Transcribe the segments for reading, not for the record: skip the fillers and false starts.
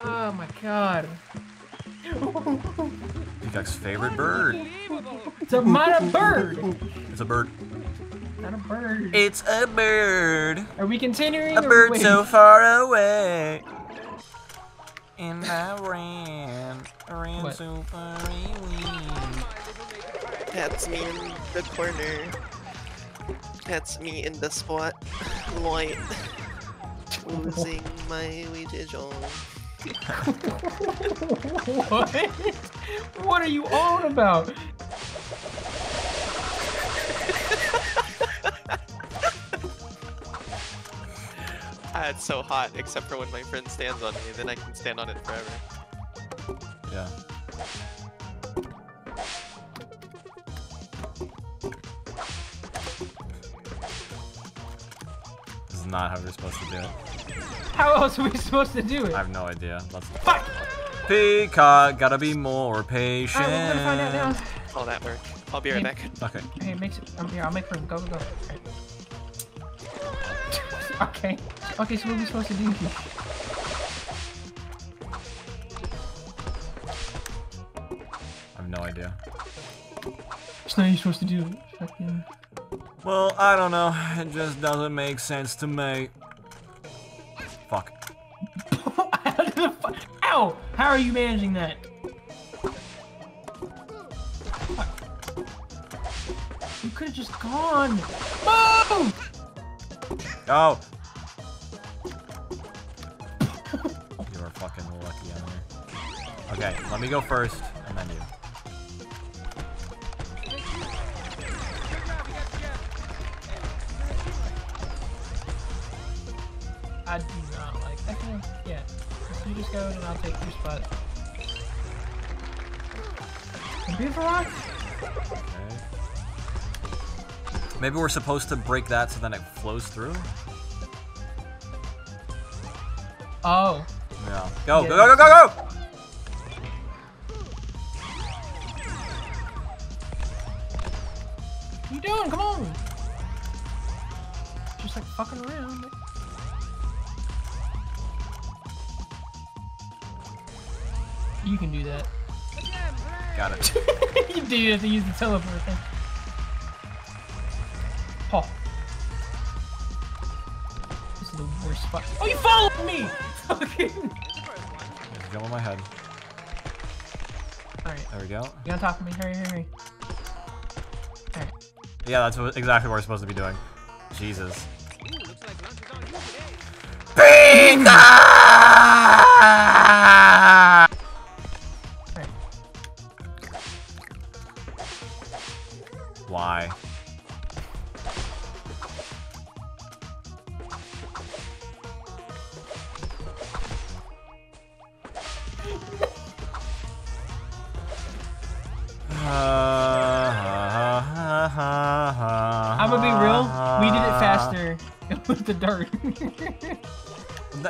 Oh my god. Peacock's favorite bird. It's a bird. It's a bird. Not a bird. It's a bird. Are we continuing? A bird so far away. And I ran what? So far away. That's me in the corner. That's me in the spot. Light. Losing my wages on. What? What are you on about? It's so hot, except for when my friend stands on me, then I can stand on it forever. Yeah. This is not how we're supposed to do it. How else are we supposed to do it? I have no idea. Let's fuck! Peacock, gotta be more patient. All right, we're gonna find out now. Oh, that worked. I'll be right back. Okay. Hey, I'm here. I'll make room. Go, go, go. Okay. Okay, so what are we supposed to do here? I have no idea. It's not you're supposed to do. Well, I don't know. It just doesn't make sense to me. Fuck. Ow! How are you managing that? Fuck. You could have just gone. Move! Oh! You are fucking lucky on there. Okay, let me go first, and then you. I do not like that. Okay, yeah. So you just go in and I'll take your spot. Computer lock? Okay. Maybe we're supposed to break that so then it flows through? Oh. Yeah. Go, yeah. Go, go, go, go, go! What are you doing? Come on! Just like fucking around. You can do that. Got it. You do, you have to use the teleport thing. Oh. This is the worst spot. Oh, you followed me! Okay. Jump on my head. Alright. There we go. You're on top of me. Hurry, hurry, hurry. Alright. Yeah, that's exactly what we're supposed to be doing. Jesus. Pizza! Alright. Why? I'm gonna be real, we did it faster with the dirt.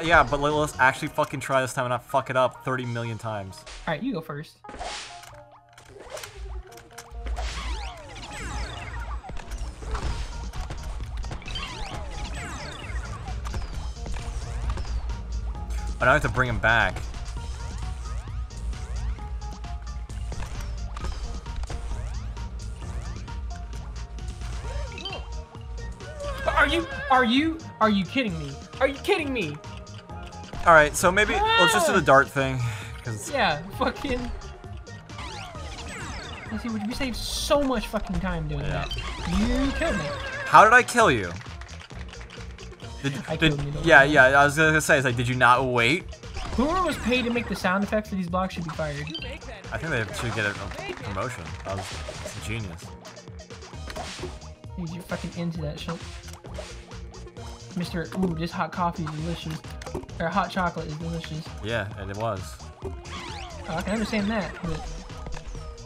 Yeah, but let's actually fucking try this time and not fuck it up 30 million times. Alright, you go first. But I have to bring him back. Are you kidding me? Are you kidding me? All right, so maybe let's just do the dart thing, cause yeah, fucking. Let's see, we saved so much fucking time doing that. You killed me. How did I kill you? I killed you. Yeah. I was gonna say, it's like, did you not wait? Whoever was paid to make the sound effects for these blocks should be fired. I think they should get a promotion. That's genius. Dude, you're fucking into that shit. Mr. Ooh, this hot coffee is delicious. Or hot chocolate is delicious. Yeah, and it was. I can understand that, but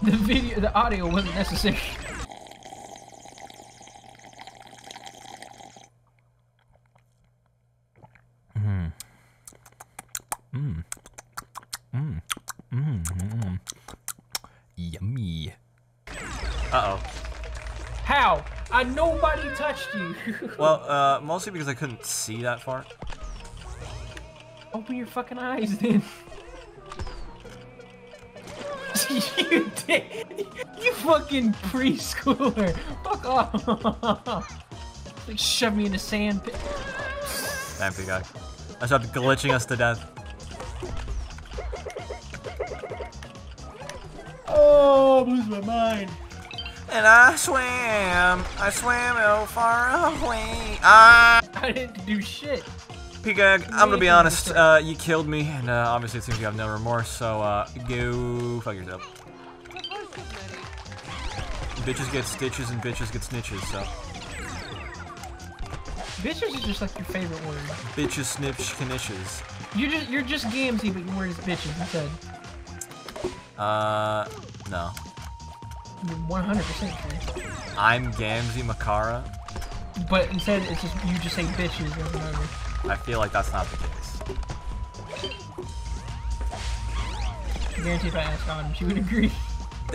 the audio wasn't necessary. Yummy. Uh-oh. How? Nobody touched you. Well, mostly because I couldn't see that far. Open your fucking eyes, then. You did. You fucking preschooler. Fuck off. Like shove me in a sand pit. Damn, Peacock. I stopped glitching us to death. Oh, I lose my mind. And I swam so far away. I didn't do shit. Peacock, I'm gonna be honest, you killed me, and obviously it seems you have no remorse, so go fuck yourself. Bitches get stitches and bitches get snitches, so. Bitches is just like your favorite word. Bitches, snitch, knishes. You're just Gamzee, but your word is bitches instead. No. 100% sure. I'm Gamzee Makara. But instead, it's just you just say bitches over and over. I feel like that's not the case. I guarantee if I asked Dawn, she would agree.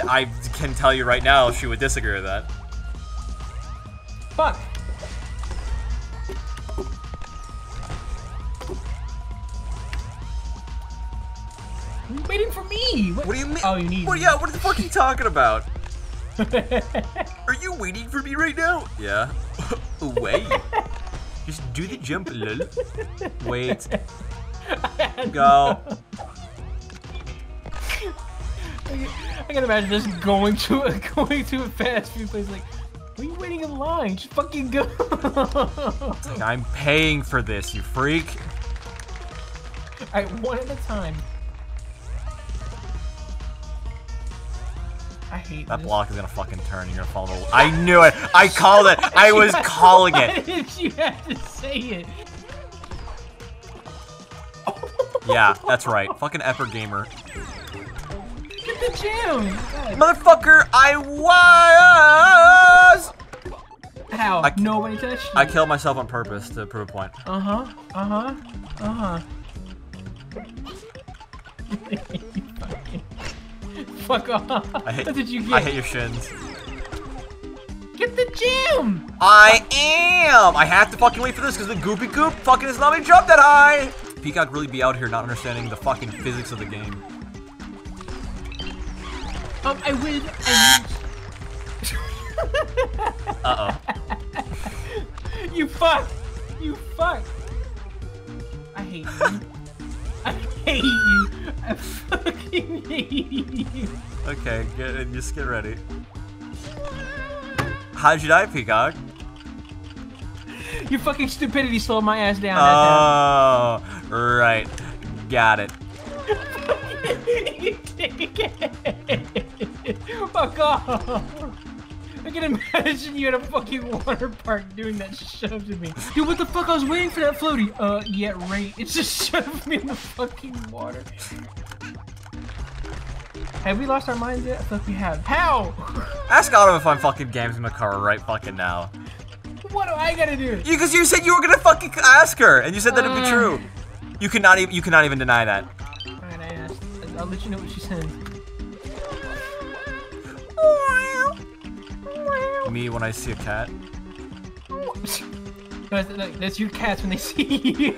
I can tell you right now, she would disagree with that. Fuck. You're waiting for me. What do you mean? Oh, you need. Well, yeah. What the fuck are you talking about? Are you waiting for me right now? Yeah. Wait. Just do the jump, lol. Wait. Go. I can imagine just going to a fast food place like, what are you waiting in line? Just fucking go. I'm paying for this, you freak. All right, one at a time. I hate that this. Block is gonna fucking turn. You're gonna fall over. I knew it. I called it. I was calling it. Why did you have to say it? Yeah, that's right. Fucking Effort Gamer. Get the gym, motherfucker! I was. How? Nobody touched you. I killed myself on purpose to prove a point. Uh huh. Uh huh. Uh huh. Fuck off. What did you get? I hate your shins. Get the gym! I am! I have to fucking wait for this because the goopy goop fucking is not gonna jump that high! Peacock really be out here not understanding the fucking physics of the game. I win! Uh-oh. You fuck! You fuck! I hate you. I hate you. I fucking hate you. Okay, just get ready. How'd you die, Peacock? Your fucking stupidity slowed my ass down. Oh, that time. Right. Got it. You take it. Fuck off. I can imagine you at a fucking water park doing that shove to me. Dude, what the fuck? I was waiting for that floaty. Yeah, right. It just shoved me in the fucking water. Have we lost our minds yet? I thought we have. How? Ask Autumn if I'm fucking Gamzee Makara right fucking now. What do I gotta do? Because you said you were gonna fucking ask her, and you said that it'd be true. You cannot even deny that. Alright, I asked. I'll let you know what she says. Me when I see a cat. That's your cats when they see you.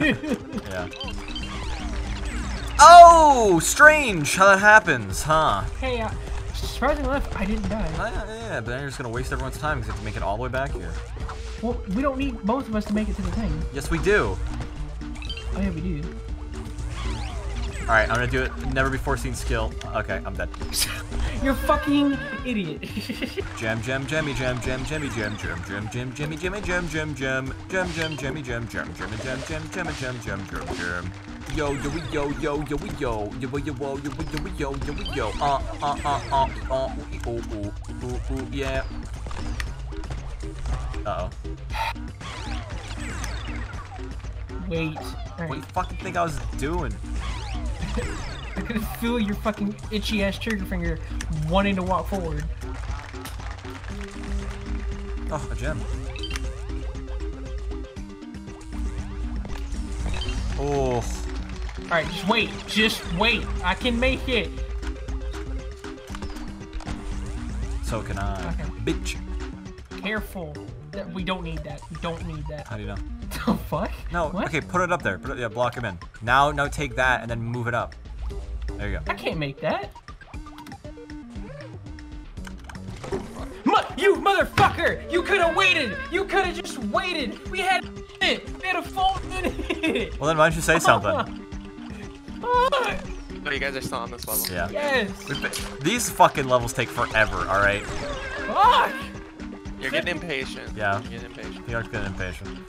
Yeah. Oh, strange how that happens, huh? Hey, surprisingly enough, I didn't die. Yeah, but then you're just gonna waste everyone's time because you have to make it all the way back here. Well, we don't need both of us to make it to the thing. Yes, we do. Oh yeah, we do. All right, I'm gonna do it. Never before seen skill. Okay, I'm dead. You're fucking idiot. Gem, gem, gemmy, gem, gem, gemmy, gem, gem, gem, gem, gemmy, gemmy, gem, gem, gem, gem, gem, gemmy, gem, gem, gem, gem, gem, gem, gem, gem, gem, gem. Yo, yo, yo, yo, yo, yo, yo, yo, yo, yo, yo, yo, oh, yeah. Uh oh. Wait. What do you fucking think I was doing? I can feel your fucking itchy ass trigger finger wanting to walk forward. Oh, a gem. Oh. Alright, just wait. Just wait. I can make it. So can I. Okay. Bitch. Careful. We don't need that. We don't need that. How do you know? The fuck? No, what? Okay, put it up there. Put it, yeah, block him in. Now take that and then move it up. There you go. I can't make that. Fuck you, motherfucker! You could have waited! You could have just waited! We had it! We had a phone minute! Well then why don't you say something? Oh, you guys are still on this level. Yeah. Yes! These fucking levels take forever, alright? Fuck! You're getting impatient. Yeah. You're getting impatient. You are getting impatient.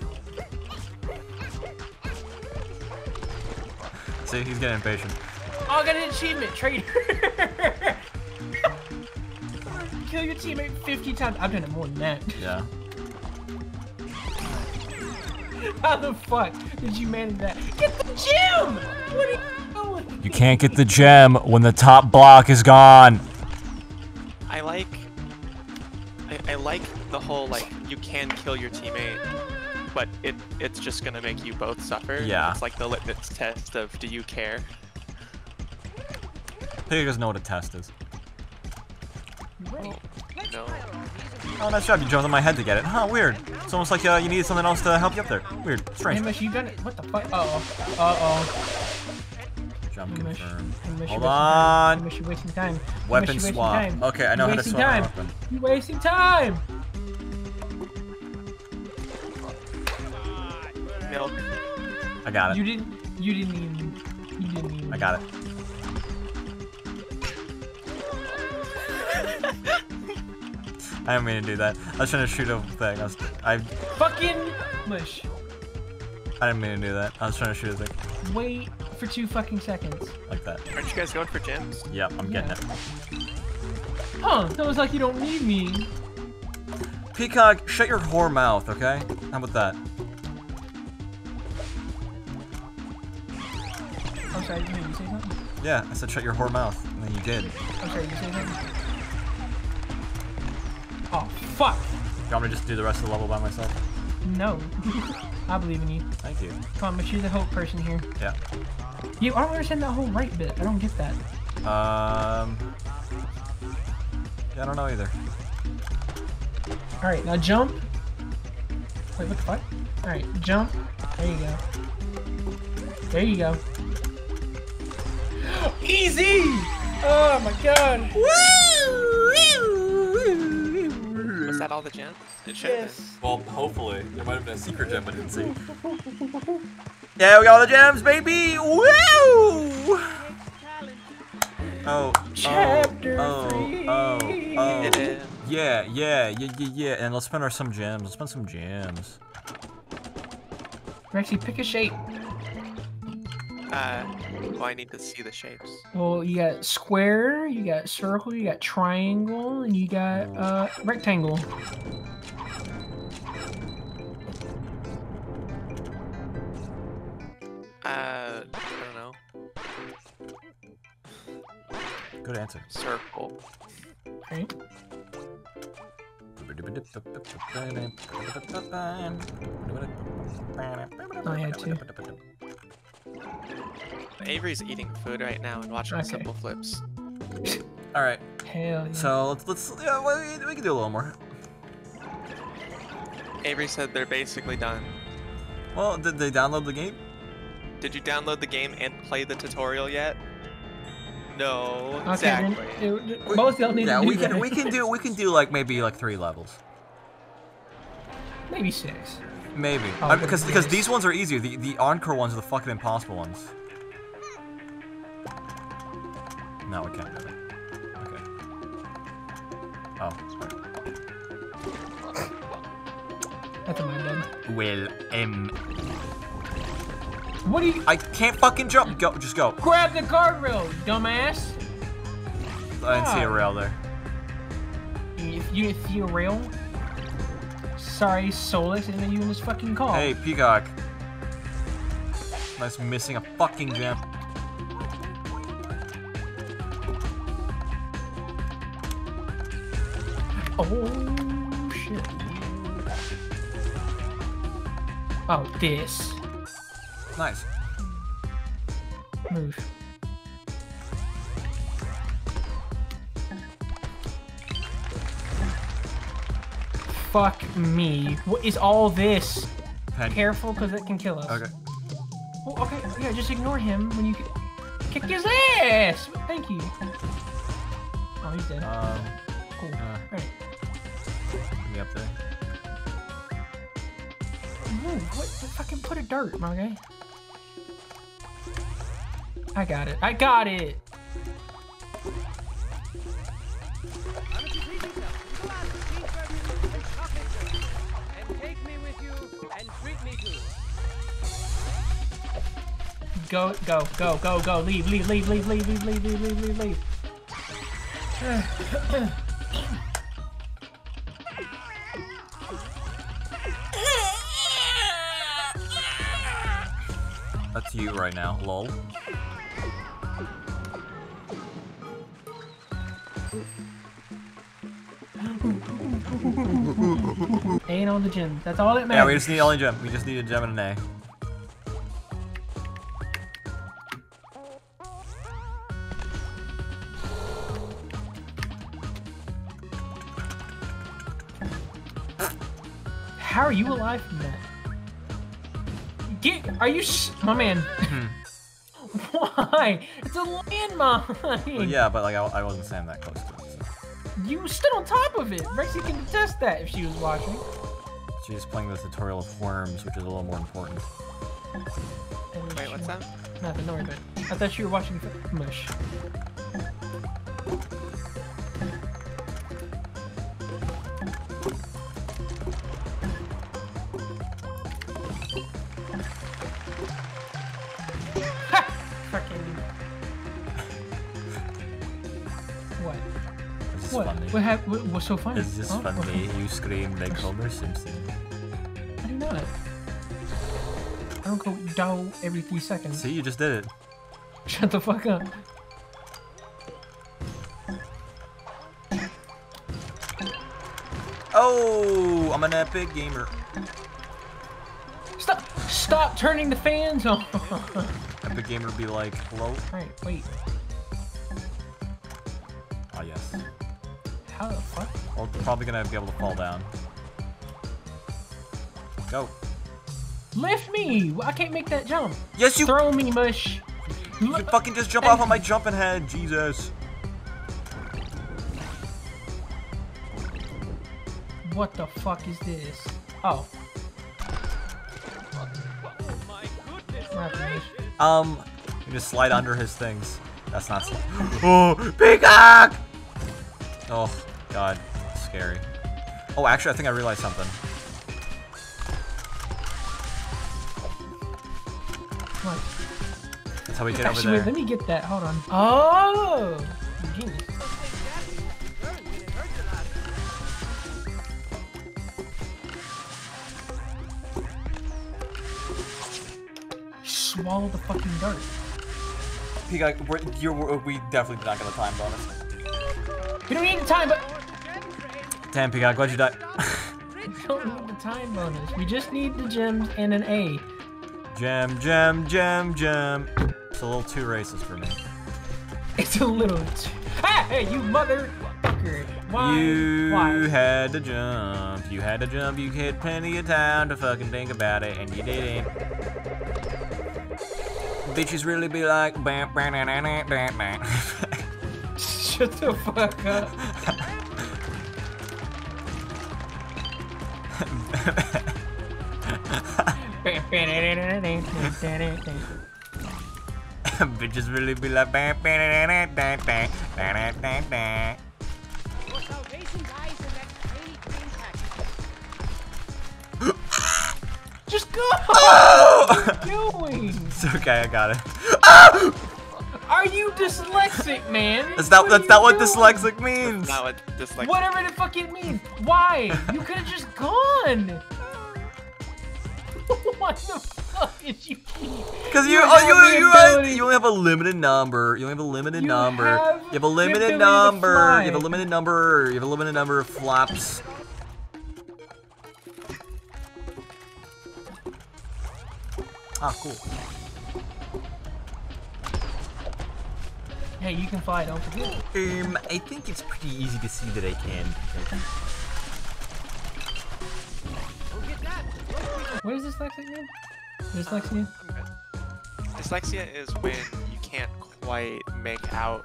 See, he's getting impatient. I'll get an achievement, traitor! Kill your teammate 50 times. I've done it more than that. Yeah. How the fuck did you manage that? Get the gem! What are you doing? You can't get the gem when the top block is gone. I like the whole like you can kill your teammate, but it's just gonna make you both suffer. Yeah. It's like the litmus test of do you care? Peter doesn't know what a test is. No. Oh, nice job. You jumped on my head to get it. Huh, weird. It's almost like you needed something else to help you up there. Weird. Strange. Hey, you done it. What the fuck? Uh-oh. Jump confirmed. Hold on. You're wasting time. Weapon swap. Okay, I know how to swap a weapon. You're wasting time. Milk. I got it. You didn't even. I got it. I didn't mean to do that. I was trying to shoot a thing. I fucking mush. I didn't mean to do that. I was trying to shoot a thing. Wait for 2 fucking seconds. Like that. Aren't you guys going for gems? Yep, I'm getting it. Huh, that was like you don't need me. Peacock, shut your whore mouth, okay? How about that? I'm sorry, did you say something? Yeah, I said shut your whore mouth, and then you did. I'm sorry, did you say something? Oh, fuck! You want me to just do the rest of the level by myself? No. I believe in you. Thank you. Come on, but you're the hope person here. Yeah. You, I don't understand that whole right bit. I don't get that. Yeah, I don't know either. Alright, now jump. Wait, what the fuck? Alright, jump. There you go. There you go. Easy! Oh my god! Woo! Is that all the gems? It should have been. Well, hopefully. It might have been a secret gem I didn't see. Yeah, we got all the gems, baby! Woo! Oh. Chapter 3! Oh. Yeah. And let's spend some gems. Let's spend some gems. Rexy, pick a shape. Well, I need to see the shapes. Well, you got square, you got circle, you got triangle, and you got, rectangle. I don't know. Good answer. Circle. Right. Oh, yeah, too. Avery's eating food right now and watching Simple Flips. All right. Hell yeah. So we can do a little more. Avery said they're basically done. Well, did they download the game? Did you download the game and play the tutorial yet? No. Okay, exactly. Most y'all need to do that. We can do like maybe like 3 levels. Maybe 6. Maybe. Oh, because these ones are easier. The encore ones are the fucking impossible ones. No, we can't have it. Okay. Oh, sorry. That's a mind bend. Well, What are you- I can't fucking jump! Go, just go. Grab the guardrail, dumbass! I didn't see a rail there. You didn't see a rail? Sorry, Solus, and then you in this fucking call. Hey, Peacock. Nice missing a fucking gem. Oh, shit. Oh, this. Nice. Move. Fuck me. What is all this? Pen. Careful, because it can kill us. Okay. Oh, okay, yeah, just ignore him when you kick his ass! Thank you. Oh, he's dead. Cool. Alright. me up there. Move. What? Fucking put a dirt, my guy. I got it. I got it! Go, go, go, go, go, leave, leave, leave, leave, leave, leave, leave, leave, leave, leave, leave. That's you right now, lol. A on the gym. That's all it matters. Yeah, we just need only gym. We just need a gym and an A. How are you alive from that? Get, are you my man? Why? It's a landmine! Well, yeah, but like I wasn't standing that close to it. So. You stood on top of it! Rexy can contest that if she was watching. She's playing the tutorial of worms, which is a little more important. Wait, what's that? Nothing, don't worry about it. I thought you were watching mush. What's so funny? It's just funny. You scream like Homer Simpson. I do not. I don't go down every 3 seconds. See, you just did it. Shut the fuck up. Oh, I'm an epic gamer. Stop! Stop turning the fans on. Epic gamer be like, hello. All right, wait. Oh yes. How the fuck? We're probably gonna be able to fall down. Go. Lift me! I can't make that jump. Yes, you. Throw me, mush. You fucking just jump off on my jumping head, Jesus. What the fuck is this? Oh. Oh my goodness. You just slide under his things. That's not. Oh, Peacock! Oh. God, that's scary. Oh, actually, I think I realized something. What? That's how we get over there. Wait, let me get that. Hold on. Oh! Genius. Swallow the fucking dirt. Peacock, we definitely did not get a time bonus. We don't need a time, but. Damn, Peacock, glad you died. We don't need the time bonus. We just need the gems and an A. Gem, gem, gem, gem. It's a little too racist for me. It's a little too. Ah! Hey, you motherfucker! Why? You had to jump. You had to jump. You had plenty of time to fucking think about it, and you didn't. Bitches really be like. Bam, bam, bam, bam, bam, bam. Shut the fuck up. Bitches really be like. Just go! What are you doing? It's okay, I got it. Are you dyslexic, man? That's not what dyslexic means. That's not what dyslexic. Whatever the fuck it means. Why? You could have just gone. What the fuck did you keep? Because you only have a limited number. You only have a limited number. You have a limited number. You have a limited number. You have a limited number of flops. Ah, cool. Hey, you can fly, don't forget. I think it's pretty easy to see that I can. What is dyslexia again? Dyslexia? Dyslexia is when you can't quite make out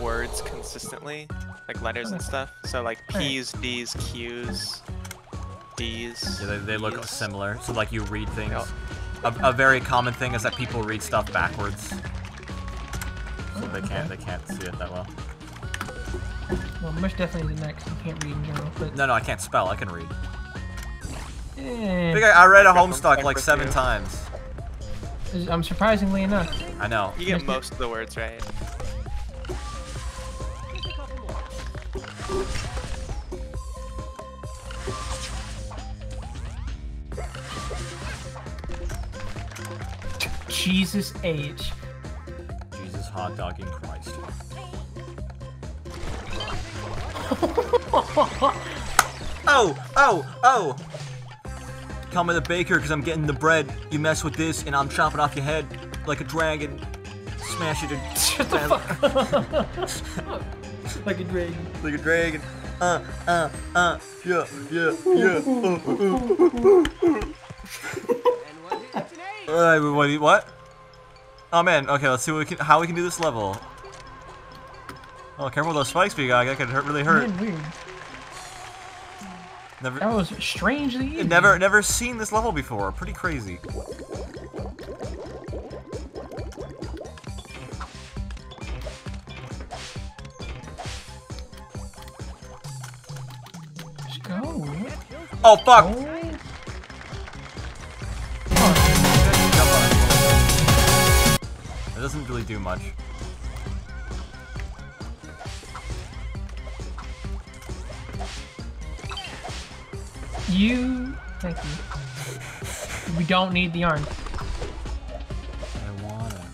words consistently, like letters and stuff. So like P's, D's, Q's, D's. Yeah, they look similar. So like you read things. Yep. A very common thing is that people read stuff backwards. So they can't see it that well. Well, most definitely the next. You can't read in general. But... No, I can't spell. I can read. Yeah. I think I read a Homestuck like 7 times. Surprisingly enough. I know. You get most of the words right. Jesus H. Jesus hot dogging Christ. Oh! Call me the baker because I'm getting the bread. You mess with this and I'm chopping off your head like a dragon. Smash it and shut the fuck up. Like a dragon. Like a dragon. Yeah. Wait, what? Oh man, okay, let's see what how we can do this level. Oh, careful with those spikes we got, that could really hurt. Man, weird. Never, that was strangely easy. Never seen this level before. Pretty crazy. Let's go. Oh fuck! Oh. That doesn't really do much. Thank you. We don't need the yarn. I wanna.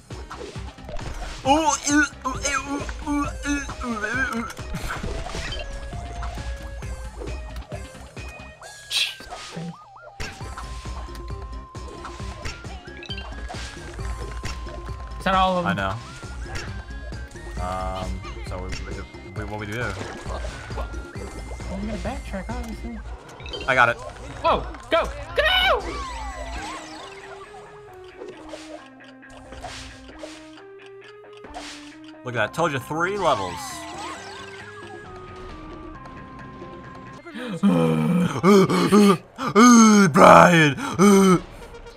Is that all of them? I know. So what we do? Well, we gotta backtrack, obviously. I got it. Oh, go! Go! Look at that. Told you 3 levels. Brian!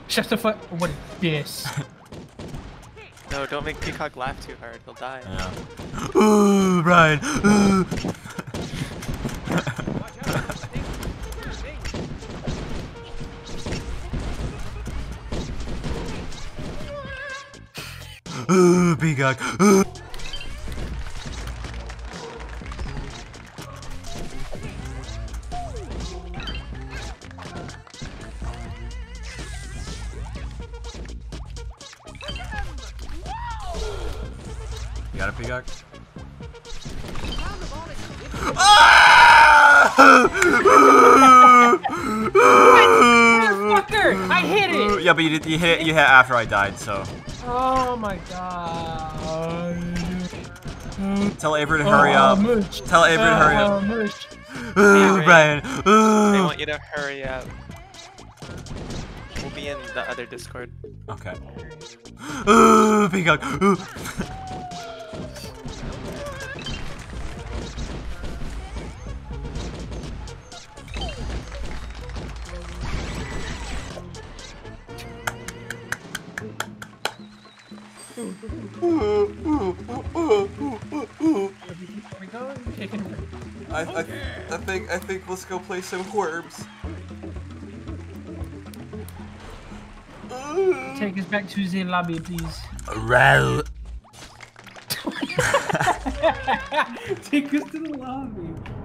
Shut the fuck. What is this? No, don't make Peacock laugh too hard. He'll die. Yeah. Brian! Peacock. You got it, Peacock? Motherfucker! I hit it! Yeah, but you hit it after I died, so. Oh my god. Tell Avery to hurry up. Mush. Tell Avery to hurry up. Avery, Brian. They want you to hurry up. We'll be in the other Discord. Okay. Peacock. I think let's go play some Quirbs. Take us back to the lobby, please. Right. Take us to the lobby.